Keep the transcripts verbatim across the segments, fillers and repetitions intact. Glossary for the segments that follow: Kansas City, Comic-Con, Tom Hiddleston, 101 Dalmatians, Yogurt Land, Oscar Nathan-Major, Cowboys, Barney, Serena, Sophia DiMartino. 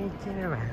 hiking around.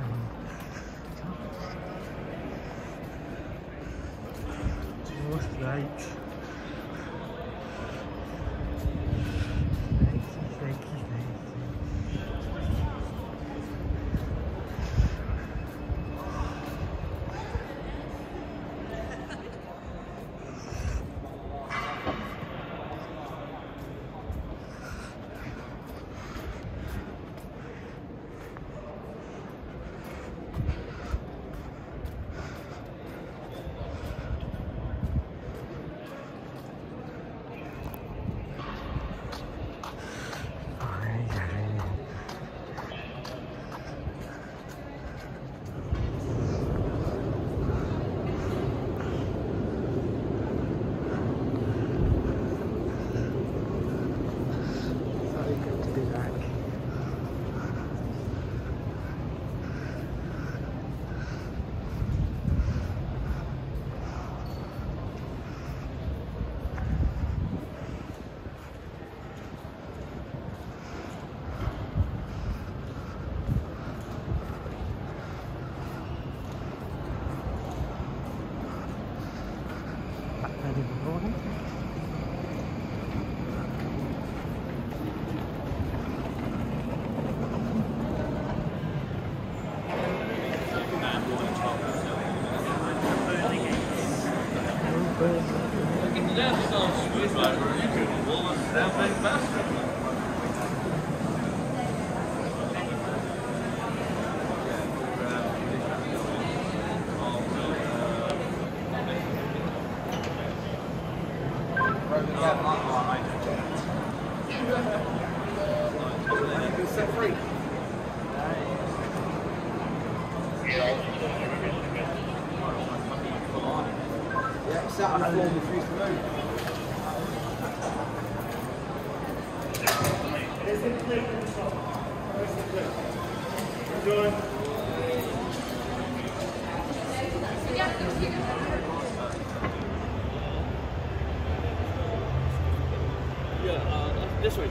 Just like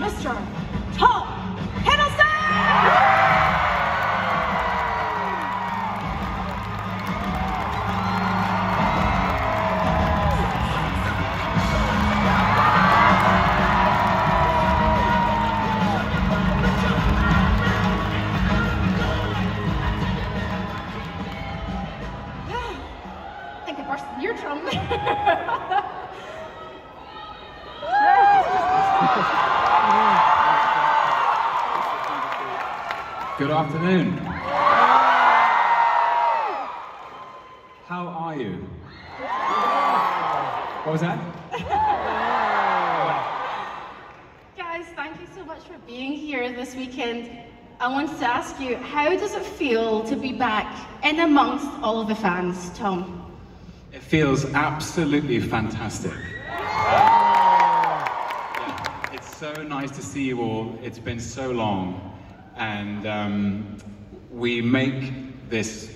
Mister Tom Hiddleston! Yeah, I think I burst an eardrum. Good afternoon. How are you? What was that? Guys, thank you so much for being here this weekend. I wanted to ask you, how does it feel to be back in amongst all of the fans, Tom? It feels absolutely fantastic. Yeah, it's so nice to see you all. It's been so long. And um, we make this,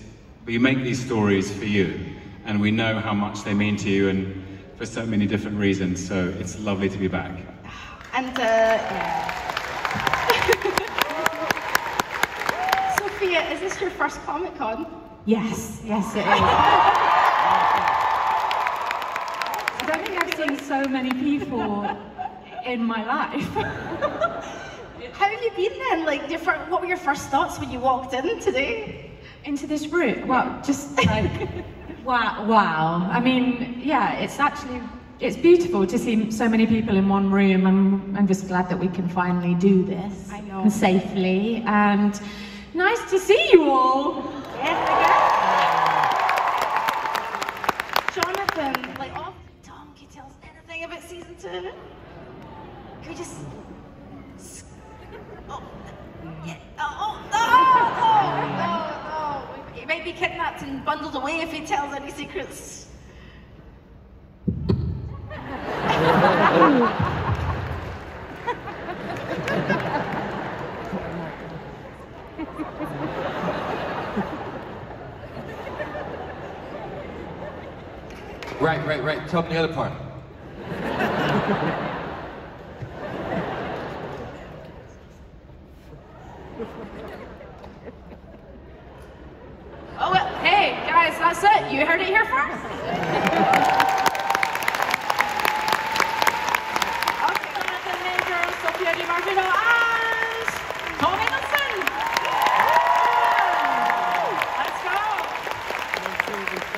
we make these stories for you, and we know how much they mean to you, and for so many different reasons. So it's lovely to be back. And uh, yeah. Sophia, is this your first Comic-Con? Yes, yes it is. I don't think I've seen so many people in my life. How have you been then? Like, different, what were your first thoughts when you walked in today? Into this room? Well, just like, wow, wow. I mean, yeah, it's actually, it's beautiful to see so many people in one room. I'm, I'm just glad that we can finally do this. I know. And safely, and nice to see you all. Yes, I guess. Jonathan, like, oh, Tom, can you tell us anything about season two? Can we just... Oh, yeah. Oh, no, no, no, no. He might be kidnapped and bundled away if he tells any secrets. Right, right, right. Tell me the other part. Oh, well, hey, guys, that's it. You heard it here first. Oscar Nathan-Major, Sophia DiMartino, and Tom Hiddleston. Let's go. I can't believe that.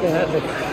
Perfect.